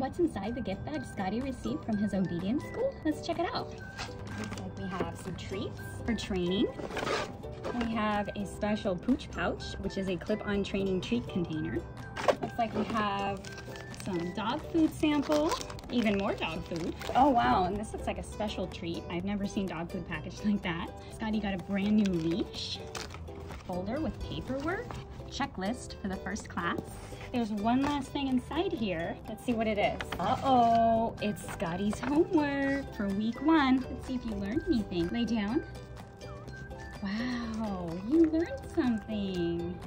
what's inside the gift bag Scotty received from his obedience school. Let's check it out. Looks like we have some treats for training. We have a special pooch pouch, which is a clip-on training treat container. Looks like we have some dog food sample, even more dog food. Oh wow, and this looks like a special treat. I've never seen dog food packaged like that. Scotty got a brand new leash, folder with paperwork, checklist for the first class. There's one last thing inside here. Let's see what it is. Uh-oh, it's Scotty's homework for week 1. Let's see if you learned anything. Lay down. Wow, you learned something.